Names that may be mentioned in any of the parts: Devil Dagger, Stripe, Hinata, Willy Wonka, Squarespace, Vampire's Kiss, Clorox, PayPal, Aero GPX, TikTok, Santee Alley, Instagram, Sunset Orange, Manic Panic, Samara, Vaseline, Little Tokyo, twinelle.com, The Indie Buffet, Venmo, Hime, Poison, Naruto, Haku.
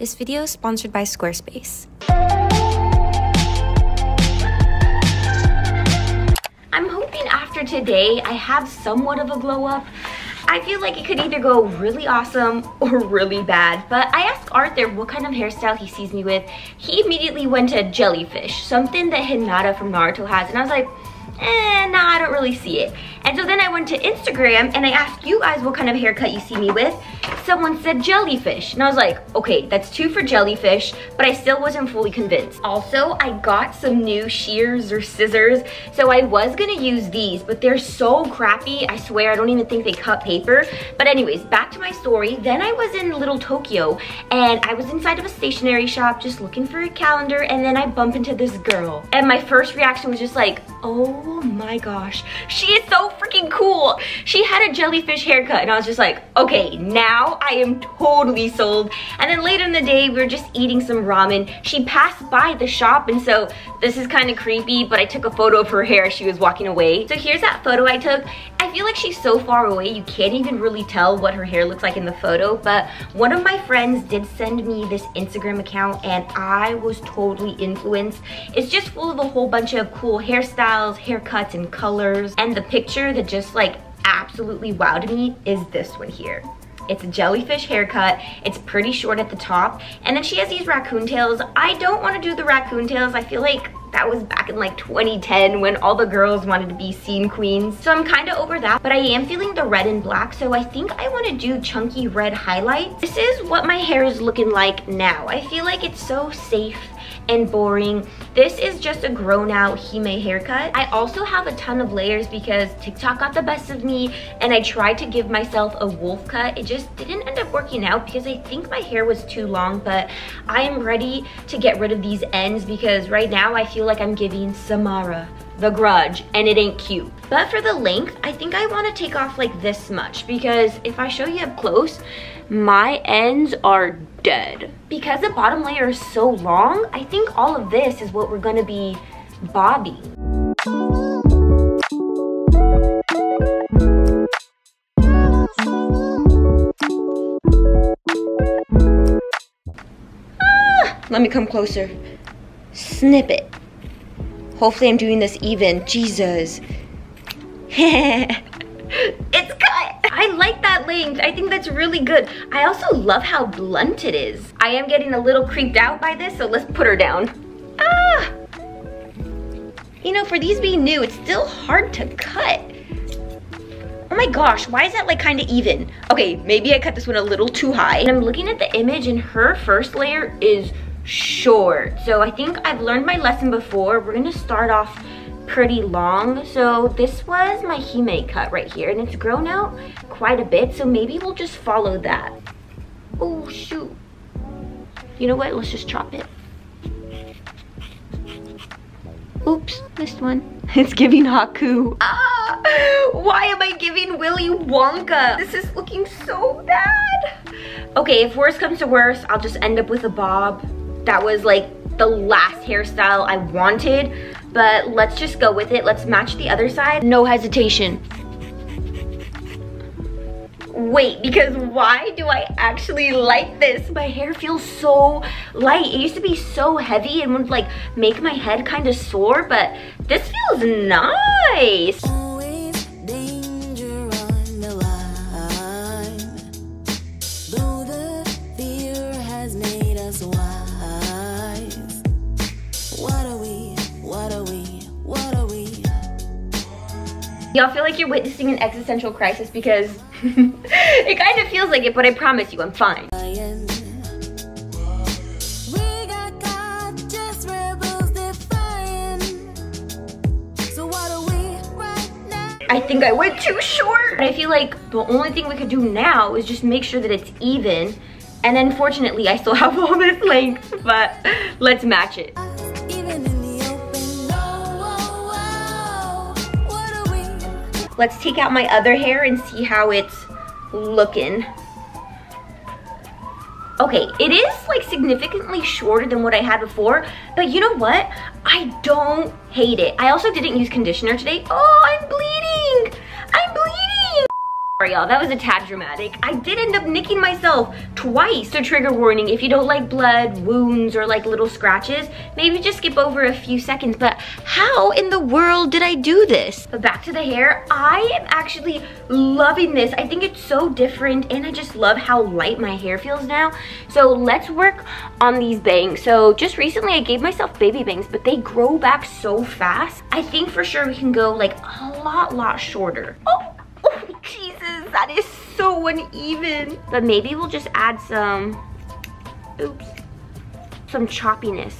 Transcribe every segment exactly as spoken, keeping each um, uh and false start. This video is sponsored by Squarespace. I'm hoping after today I have somewhat of a glow up. I feel like it could either go really awesome or really bad, but I asked Arthur what kind of hairstyle he sees me with. He immediately went to jellyfish, something that Hinata from Naruto has, and I was like, eh, nah, I don't really see it. And so then I went to Instagram and I asked you guys what kind of haircut you see me with. Someone said jellyfish, and I was like, okay, that's two for jellyfish, but I still wasn't fully convinced. Also, I got some new shears or scissors, so I was gonna use these, but they're so crappy, I swear, I don't even think they cut paper. But anyways, back to my story. Then I was in Little Tokyo, and I was inside of a stationery shop just looking for a calendar, and then I bump into this girl. And my first reaction was just like, oh my gosh, she is so freaking cool. She had a jellyfish haircut, and I was just like, okay, now I am totally sold. And then later in the day, we were just eating some ramen. She passed by the shop, and so this is kind of creepy, but I took a photo of her hair as she was walking away. So here's that photo I took. I feel like she's so far away, you can't even really tell what her hair looks like in the photo, but one of my friends did send me this Instagram account, and I was totally influenced. It's just full of a whole bunch of cool hairstyles, haircuts, and colors. And the picture that just like absolutely wowed me is this one here. It's a jellyfish haircut, it's pretty short at the top, and then she has these raccoon tails. I don't want to do the raccoon tails. I feel like that was back in like twenty ten when all the girls wanted to be scene queens. So I'm kind of over that, but I am feeling the red and black, so I think I want to do chunky red highlights. This is what my hair is looking like now. I feel like it's so safe and boring. This is just a grown out Hime haircut. I also have a ton of layers because TikTok got the best of me and I tried to give myself a wolf cut. It just didn't end up working out because I think my hair was too long, but I am ready to get rid of these ends because right now I feel like I'm giving Samara the Grudge, and it ain't cute. But for the length, I think I want to take off like this much because if I show you up close, my ends are dead. Because the bottom layer is so long, I think all of this is what we're gonna be bobbing. Ah, let me come closer. Snip it. Hopefully I'm doing this even. Jesus. It's cut! I like that length. I think that's really good. I also love how blunt it is. I am getting a little creeped out by this, so let's put her down. Ah! You know, for these being new, it's still hard to cut. Oh my gosh, why is that like kind of even? Okay, maybe I cut this one a little too high. And I'm looking at the image and her first layer is short. So I think I've learned my lesson before. We're gonna start off pretty long. So this was my Hime cut right here, and it's grown out quite a bit, so maybe we'll just follow that. Oh shoot. You know what? Let's just chop it. Oops, missed one. It's giving Haku. Ah! Why am I giving Willy Wonka? This is looking so bad. Okay, if worse comes to worse, I'll just end up with a bob. That was like the last hairstyle I wanted, but let's just go with it. Let's match the other side. No hesitation. Wait, because why do I actually like this? My hair feels so light. It used to be so heavy and would like make my head kind of sore, but this feels nice. Y'all feel like you're witnessing an existential crisis because it kind of feels like it, but I promise you, I'm fine. I think I went too short. But I feel like the only thing we could do now is just make sure that it's even. And unfortunately, I still have all this length, but let's match it. Let's take out my other hair and see how it's looking. Okay, it is like significantly shorter than what I had before, but you know what? I don't hate it. I also didn't use conditioner today. Oh, I'm bleeding. I'm bleeding. Sorry y'all, that was a tad dramatic. I did end up nicking myself twice, so trigger warning, if you don't like blood, wounds, or like little scratches, maybe just skip over a few seconds, but how in the world did I do this? But back to the hair, I am actually loving this. I think it's so different, and I just love how light my hair feels now. So let's work on these bangs. So just recently I gave myself baby bangs, but they grow back so fast. I think for sure we can go like a lot, lot shorter. Oh, oh, Jesus, that is so uneven. But maybe we'll just add some, oops, some choppiness.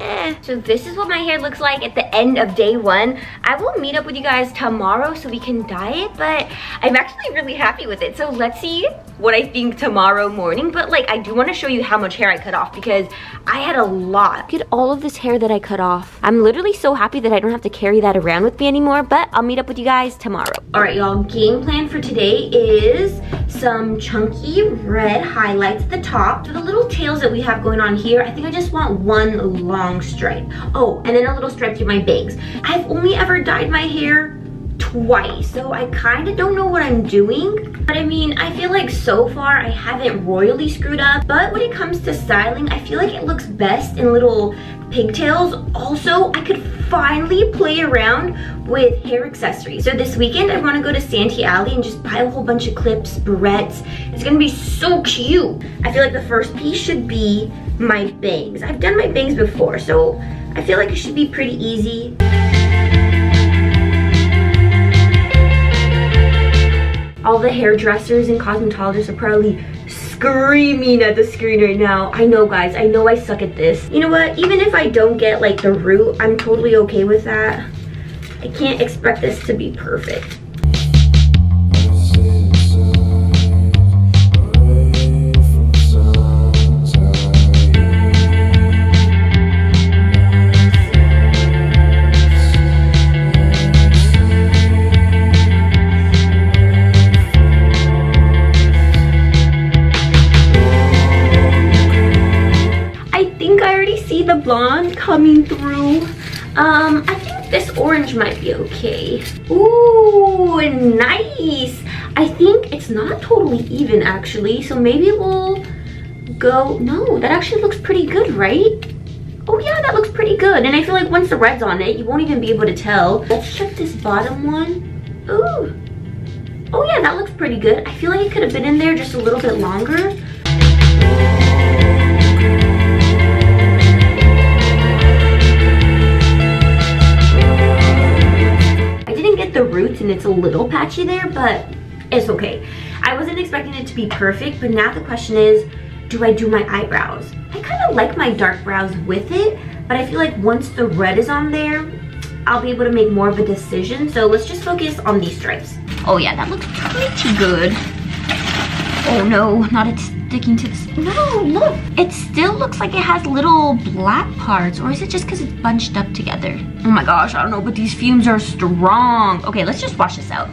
Eh. So this is what my hair looks like at the end of day one. I will meet up with you guys tomorrow so we can dye it, but I'm actually really happy with it. So let's see what I think tomorrow morning. But like, I do want to show you how much hair I cut off because I had a lot. Look at all of this hair that I cut off. I'm literally so happy that I don't have to carry that around with me anymore, but I'll meet up with you guys tomorrow. All right, y'all, game plan for today is some chunky red highlights at the top. So the little tails that we have going on here, I think I just want one long stripe. Oh, and then a little stripe through my bangs. I've only ever dyed my hair twice, so I kind of don't know what I'm doing. But I mean, I feel like so far I haven't royally screwed up. But when it comes to styling, I feel like it looks best in little pigtails. Also, I could finally play around with hair accessories. So this weekend, I want to go to Santee Alley and just buy a whole bunch of clips, barrettes. It's going to be so cute. I feel like the first piece should be my bangs. I've done my bangs before, so I feel like it should be pretty easy. All the hairdressers and cosmetologists are probably screaming at the screen right now. I know, guys, I know I suck at this. You know what? Even if I don't get like the root, I'm totally okay with that. I can't expect this to be perfect. Coming through. Um, I think this orange might be okay. Ooh, nice. I think it's not totally even actually, so maybe we'll go, no, that actually looks pretty good, right? Oh yeah, that looks pretty good. And I feel like once the red's on it, you won't even be able to tell. Let's check this bottom one. Ooh. Oh yeah, that looks pretty good. I feel like it could have been in there just a little bit longer. The roots, and it's a little patchy there, but it's okay. I wasn't expecting it to be perfect, but now the question is, do I do my eyebrows? I kind of like my dark brows with it, but I feel like once the red is on there, I'll be able to make more of a decision. So let's just focus on these stripes. Oh yeah, that looks pretty good. Oh no, not it's sticking to this. No, look, it still looks like it has little black parts, or is it just because it's bunched up together? Oh my gosh, I don't know, but these fumes are strong. Okay, let's just wash this out.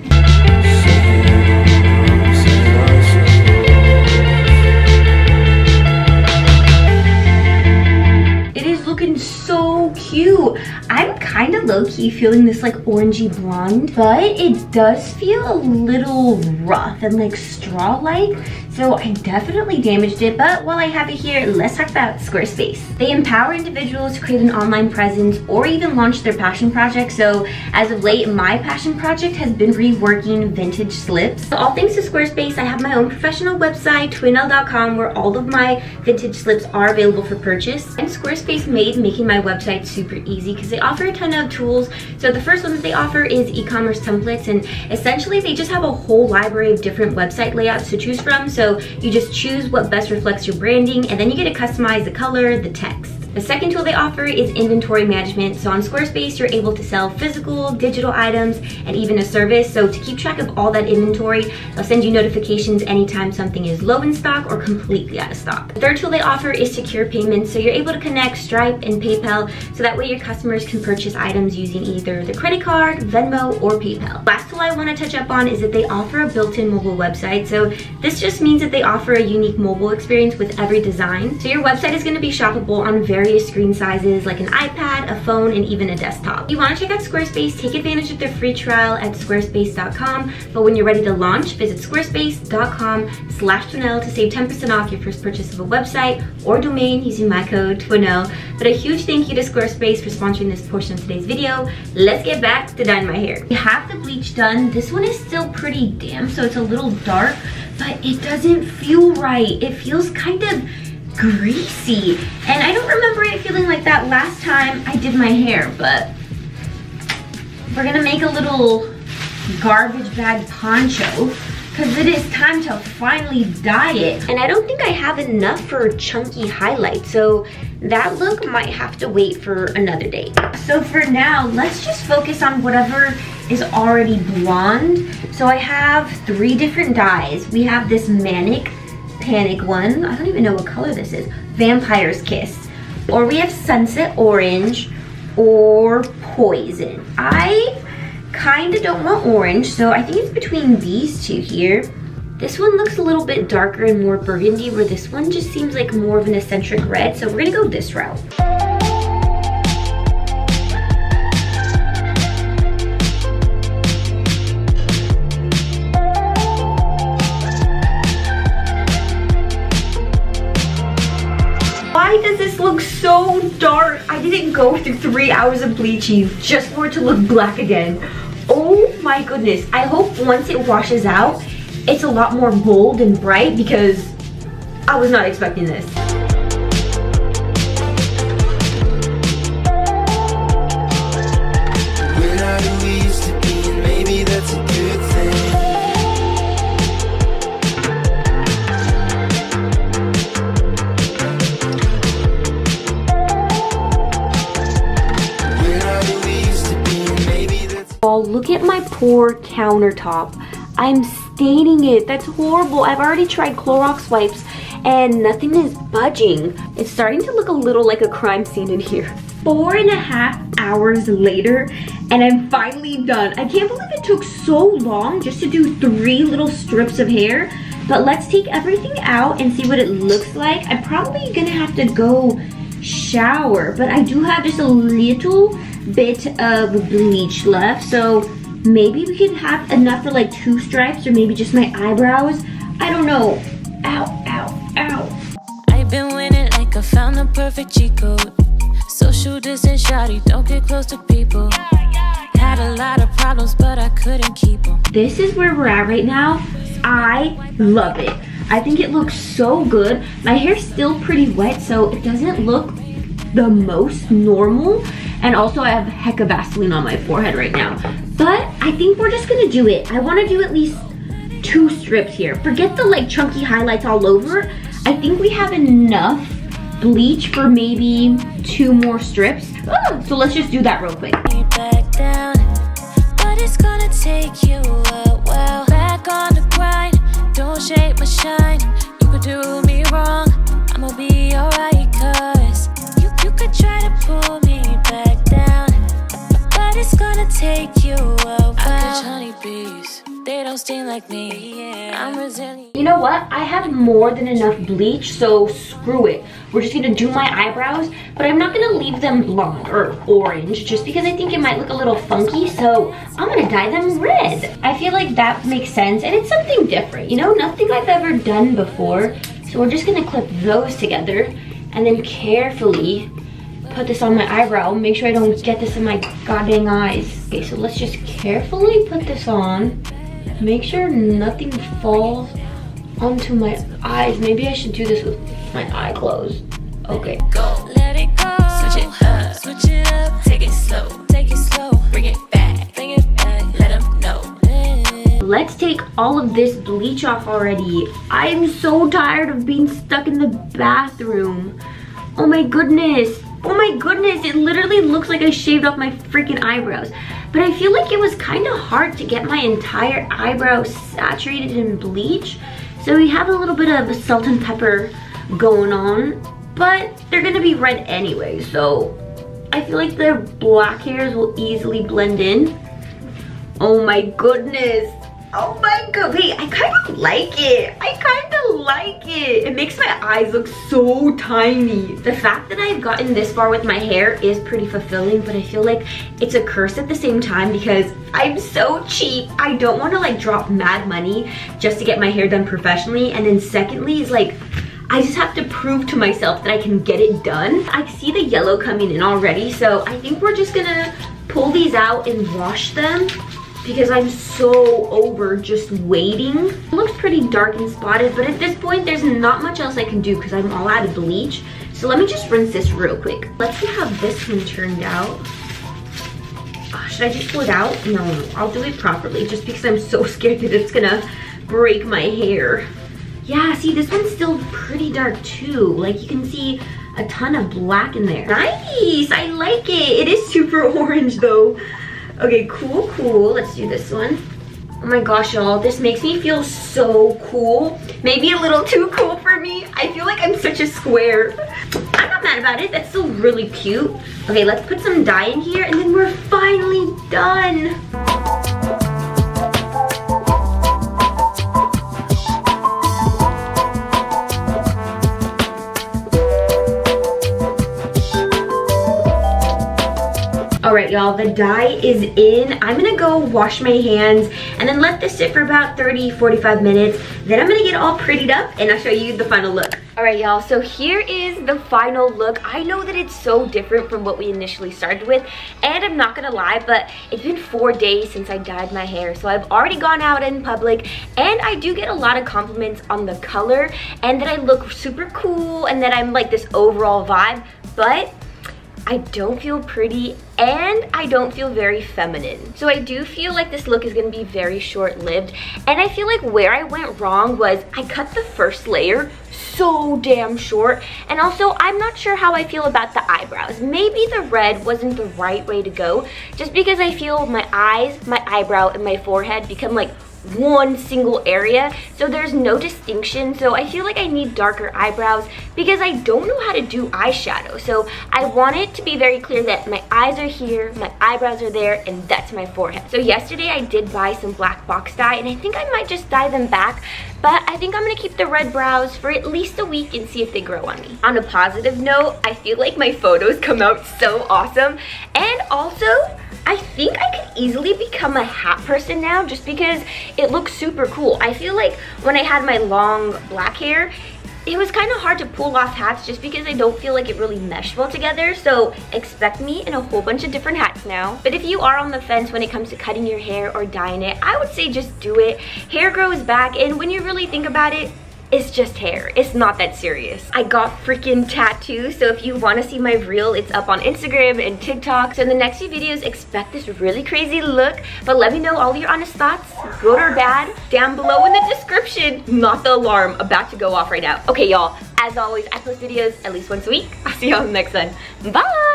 It is looking so cute. I'm kind of low-key feeling this like orangey blonde, but it does feel a little rough and like straw-like. So I definitely damaged it, but while I have it here, let's talk about Squarespace. They empower individuals to create an online presence or even launch their passion project. So as of late, my passion project has been reworking vintage slips. So all thanks to Squarespace, I have my own professional website, twinelle dot com, where all of my vintage slips are available for purchase. And Squarespace made making my website super easy because they offer a ton of tools. So the first one that they offer is e-commerce templates, and essentially they just have a whole library of different website layouts to choose from. So So you just choose what best reflects your branding, and then you get to customize the color, the text. The second tool they offer is inventory management. So on Squarespace, you're able to sell physical, digital items, and even a service. So to keep track of all that inventory, they'll send you notifications anytime something is low in stock or completely out of stock. The third tool they offer is secure payments. So you're able to connect Stripe and PayPal, so that way your customers can purchase items using either the credit card, Venmo, or PayPal. Last tool I want to touch up on is that they offer a built-in mobile website. So this just means that they offer a unique mobile experience with every design. So your website is going to be shoppable on various various screen sizes like an iPad, a phone, and even a desktop. If you want to check out Squarespace, take advantage of their free trial at squarespace dot com, but when you're ready to launch, visit squarespace dot com slash twinelle to save ten percent off your first purchase of a website or domain using my code twinelle. But a huge thank you to Squarespace for sponsoring this portion of today's video. Let's get back to dyeing my hair. We have the bleach done. This one is still pretty damp, so it's a little dark, but it doesn't feel right. It feels kind of greasy, and I don't remember it feeling like that last time I did my hair, but we're gonna make a little garbage bag poncho because it is time to finally dye it. And I don't think I have enough for chunky highlights, so that look might have to wait for another day. So for now, let's just focus on whatever is already blonde. So I have three different dyes. We have this Manic Panic one. I don't even know what color this is. Vampire's Kiss. Or we have Sunset Orange or Poison. I kind of don't want orange, so I think it's between these two here. This one looks a little bit darker and more burgundy, where this one just seems like more of an eccentric red, so we're gonna go this route. Why does this look so dark? I didn't go through three hours of bleaching just for it to look black again. Oh my goodness. I hope once it washes out, it's a lot more bold and bright, because I was not expecting this. We're not who we used to be, and maybe that's a good thing. Oh, look at my poor countertop. I'm staining it. That's horrible. I've already tried Clorox wipes and nothing is budging. It's starting to look a little like a crime scene in here. Four and a half hours later and I'm finally done. I can't believe it took so long just to do three little strips of hair, but let's take everything out and see what it looks like. I'm probably gonna have to go shower, but I do have just a little bit of bleach left, so maybe we could have enough for like two stripes or maybe just my eyebrows. I don't know. Ow, ow, ow. I've been winning like I found the perfect cheat code. Social distance, shawty, don't get close to people. Had a lot of problems, but I couldn't keep them. This is where we're at right now. I love it. I think it looks so good. My hair's still pretty wet, so it doesn't look the most normal. And also I have a heck of Vaseline on my forehead right now. But I think we're just gonna do it. I wanna do at least two strips here. Forget the like chunky highlights all over. I think we have enough bleach for maybe two more strips. Oh, so let's just do that real quick. Back down, but it's gonna take you a while. Back on the grind, don't shake my shine. You could do me wrong, I'm gonna be alright, cause you, you could try to pull me back down, but it's gonna take you a while. I could honeybees, they don't sting like me, yeah. I'm resilient. You know what? I have more than enough bleach, so screw it. We're just gonna do my eyebrows, but I'm not gonna leave them blonde or orange just because I think it might look a little funky, so I'm gonna dye them red. I feel like that makes sense, and it's something different, you know? Nothing I've ever done before, so we're just gonna clip those together and then carefully put this on my eyebrow. Make sure I don't get this in my goddamn eyes. Okay, so let's just carefully put this on. Make sure nothing falls onto my eyes. Maybe I should do this with my eye closed. Okay. Go, let it go. Switch it up, switch it up. Take it slow, take it slow. Bring it back, bring it back. Let them know. Let's take all of this bleach off already. I'm so tired of being stuck in the bathroom. Oh my goodness. Oh my goodness, it literally looks like I shaved off my freaking eyebrows. But I feel like it was kind of hard to get my entire eyebrow saturated in bleach. So we have a little bit of salt and pepper going on, but they're gonna be red anyway. So I feel like their black hairs will easily blend in. Oh my goodness. Oh my god, wait, I kind of like it. I kind of like it. It makes my eyes look so tiny. The fact that I've gotten this far with my hair is pretty fulfilling, but I feel like it's a curse at the same time because I'm so cheap. I don't want to like drop mad money just to get my hair done professionally. And then secondly is like, I just have to prove to myself that I can get it done. I see the yellow coming in already, so I think we're just gonna pull these out and wash them because I'm so over just waiting. It looks pretty dark and spotted, but at this point, there's not much else I can do because I'm all out of bleach. So let me just rinse this real quick. Let's see how this one turned out. Oh, should I just pull it out? No, I'll do it properly just because I'm so scared that it's gonna break my hair. Yeah, see, this one's still pretty dark too. Like, you can see a ton of black in there. Nice, I like it. It is super orange though. Okay, cool, cool. Let's do this one. Oh my gosh, y'all, this makes me feel so cool. Maybe a little too cool for me. I feel like I'm such a square. I'm not mad about it. That's still really cute. Okay, let's put some dye in here and then we're finally done. Alright y'all, the dye is in. I'm gonna go wash my hands and then let this sit for about thirty, forty-five minutes. Then I'm gonna get all prettied up and I'll show you the final look. Alright y'all, so here is the final look. I know that it's so different from what we initially started with, and I'm not gonna lie, but it's been four days since I dyed my hair, so I've already gone out in public, and I do get a lot of compliments on the color, and that I look super cool, and that I'm like this overall vibe, but I don't feel pretty and I don't feel very feminine. So I do feel like this look is gonna be very short-lived, and I feel like where I went wrong was I cut the first layer so damn short, and also I'm not sure how I feel about the eyebrows. Maybe the red wasn't the right way to go, just because I feel my eyes, my eyebrow, and my forehead become like one single area, so there's no distinction. So I feel like I need darker eyebrows because I don't know how to do eyeshadow. So I want it to be very clear that my eyes are here, my eyebrows are there, and that's my forehead. So yesterday I did buy some black box dye, and I think I might just dye them back, but I think I'm gonna keep the red brows for at least a week and see if they grow on me. On a positive note, I feel like my photos come out so awesome, and also I think I could easily become a hat person now just because it looks super cool. I feel like when I had my long black hair, it was kind of hard to pull off hats just because I don't feel like it really meshed well together. So expect me in a whole bunch of different hats now. But if you are on the fence when it comes to cutting your hair or dyeing it, I would say just do it. Hair grows back, and when you really think about it, it's just hair. It's not that serious. I got freaking tattoos, so if you want to see my reel, it's up on Instagram and TikTok. So in the next few videos, expect this really crazy look, but let me know all your honest thoughts, good or bad, down below in the description. Not the alarm about to go off right now. Okay, y'all, as always, I post videos at least once a week. I'll see y'all in the next one. Bye!